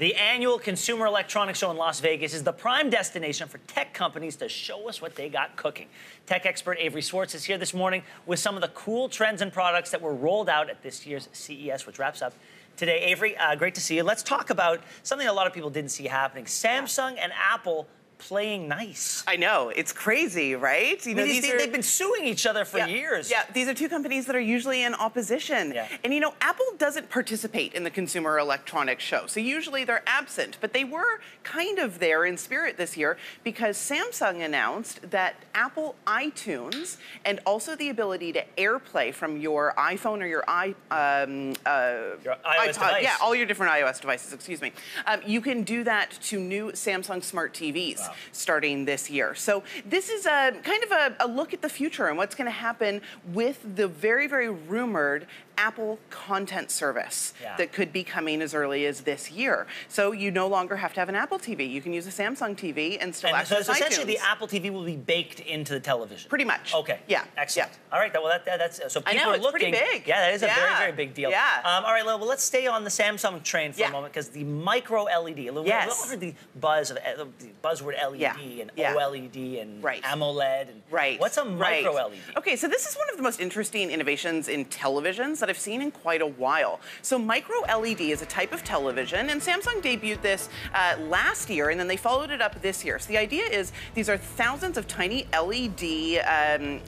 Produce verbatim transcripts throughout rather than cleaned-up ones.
The annual Consumer Electronics Show in Las Vegas is the prime destination for tech companies to show us what they got cooking. Tech expert Avery Swartz is here this morning with some of the cool trends and products that were rolled out at this year's C E S, which wraps up today. Avery, uh, great to see you. Let's talk about something a lot of people didn't see happening. Samsung and Apple playing nice. I know, it's crazy, right? You know, I mean, these these, are, they've been suing each other for yeah, years. Yeah, these are two companies that are usually in opposition. Yeah. And you know, Apple doesn't participate in the Consumer Electronics Show, so usually they're absent, but they were kind of there in spirit this year because Samsung announced that Apple iTunes and also the ability to AirPlay from your iPhone or your, I, um, uh, your iOS iPod, device. Yeah, all your different iOS devices, excuse me. Um, you can do that to new Samsung smart T Vs. Wow. Starting this year. So this is a kind of a, a look at the future and what's going to happen with the very, very rumored Apple content service yeah. that could be coming as early as this year. So you no longer have to have an Apple T V. You can use a Samsung T V and still and access so iTunes. Essentially, the Apple T V will be baked into the television. Pretty much. Okay. Yeah. Excellent. Yeah. All right. Well, that, that, that's so people I know, are it's looking. Pretty big. Yeah, that is yeah. a very, very big deal. Yeah. Um, all right. Well, let's stay on the Samsung train for yeah. a moment because the micro L E D. Yes. We heard the buzz of the buzzword L E D yeah. and yeah. O L E D and right. AMOLED. And right. What's a micro right. L E D? Okay, so this is one of the most interesting innovations in televisions that I've seen in quite a while. So micro L E D is a type of television, and Samsung debuted this uh, last year, and then they followed it up this year. So the idea is these are thousands of tiny L E D um,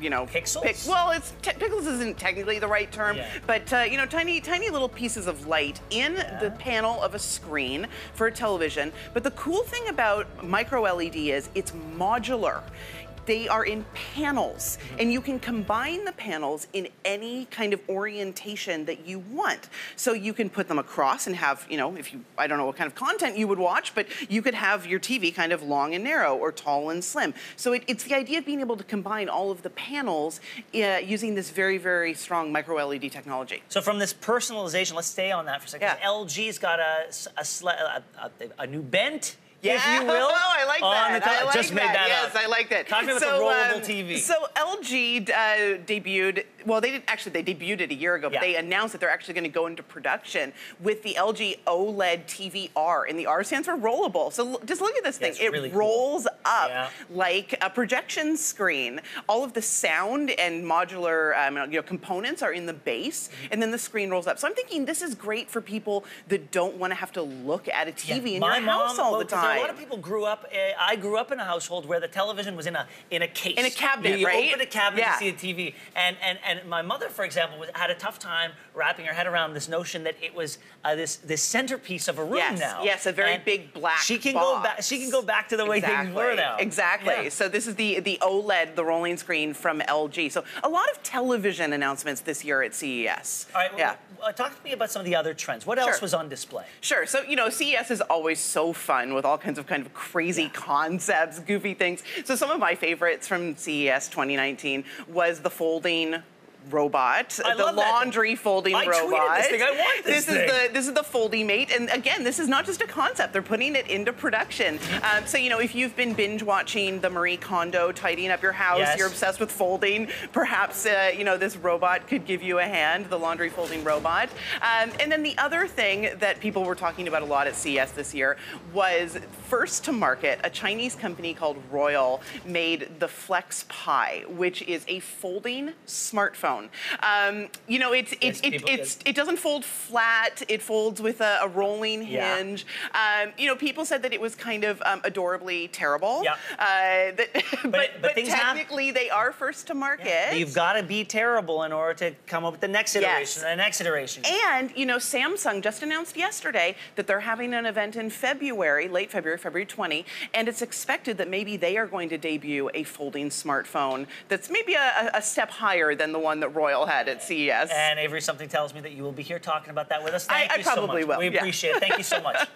you know, pixels? Pic well, it's t pixels isn't technically the right term, yeah. but, uh, you know, tiny, tiny little pieces of light in yeah. the panel of a screen for a television. But the cool thing about micro L E D is it's modular. They are in panels, and you can combine the panels in any kind of orientation that you want. So you can put them across and have, you know, if you, I don't know what kind of content you would watch, but you could have your T V kind of long and narrow or tall and slim. So it, it's the idea of being able to combine all of the panels uh, using this very, very strong micro L E D technology. So from this personalization, let's stay on that for a second. Yeah. L G's got a, a, a, a new bent. Yeah, if you will. Oh, I like that. I like just that. Made that yes, up. I like that. Talking about so, the rollable um, T V. So L G uh, debuted. Well, they did actually. They debuted it a year ago, but yeah. they announced that they're actually going to go into production with the L G OLED T V R, and the R stands for rollable. So just look at this yeah, thing. It really rolls cool. up yeah. like a projection screen. All of the sound and modular um, you know, components are in the base, mm-hmm. and then the screen rolls up. So I'm thinking this is great for people that don't want to have to look at a T V yeah, in your house all the time. A lot of people grew up. Uh, I grew up in a household where the television was in a in a case, in a cabinet. You, you right? open a cabinet yeah. to see the T V, and and and my mother, for example, was, had a tough time wrapping her head around this notion that it was uh, this this centerpiece of a room yes. now. Yes, a very and big black. She can box. go back. She can go back to the way exactly. things were now. Exactly. Yeah. So this is the the OLED, the rolling screen from L G. So a lot of television announcements this year at C E S. All right. Well, yeah. Uh, talk to me about some of the other trends. What else sure. was on display? Sure. So you know, C E S is always so fun with all kinds of kind of crazy yeah. concepts, goofy things. So some of my favorites from C E S twenty nineteen was the folding robot, I the laundry folding I robot. I tweeted this thing. I want this, this thing. Is the, this is the folding mate, and again, this is not just a concept. They're putting it into production. Um, so, you know, if you've been binge-watching the Marie Kondo, tidying up your house, yes. you're obsessed with folding, perhaps, uh, you know, this robot could give you a hand, the laundry folding robot. Um, and then the other thing that people were talking about a lot at C E S this year was first to market, a Chinese company called Royal made the FlexPie, which is a folding smartphone. Um, you know, it's, it, yes, it, people, it's, yes. it doesn't fold flat. It folds with a, a rolling hinge. Yeah. Um, you know, people said that it was kind of um, adorably terrible. Yeah. Uh, that, but but, but, but technically, happen. they are first to market. Yeah. You've got to be terrible in order to come up with the next iteration, yes. the next iteration. And, you know, Samsung just announced yesterday that they're having an event in February, late February, February twentieth, and it's expected that maybe they are going to debut a folding smartphone that's maybe a, a step higher than the one that Royal had at C E S. And Avery, something tells me that you will be here talking about that with us. Thank I, I you probably so much. will. We yeah. appreciate it. Thank you so much.